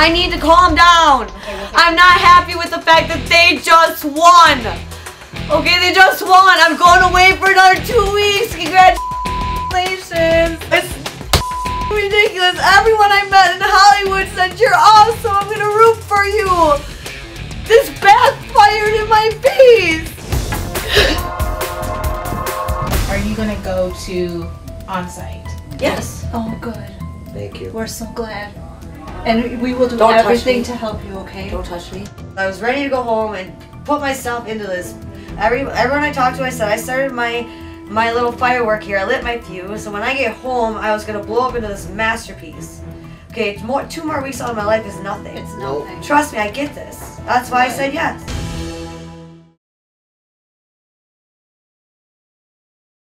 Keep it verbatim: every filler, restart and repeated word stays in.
I need to calm down. I'm not happy with the fact that they just won. Okay, they just won. I'm going away for another two weeks. Congratulations. It's ridiculous. Everyone I met in Hollywood said, you're awesome. I'm going to root for you. This backfired in my face. Are you going to go to on-site? Yes. Oh, good. Thank you. We're so glad. And we will do Don't everything to help you, okay? Don't touch me. I was ready to go home and put myself into this. Every, everyone I talked to, I said, I started my my little firework here. I lit my fuse. So when I get home, I was going to blow up into this masterpiece. Okay, more, two more weeks out of my life is nothing. It's nothing. Trust me, I get this. That's why I said yes.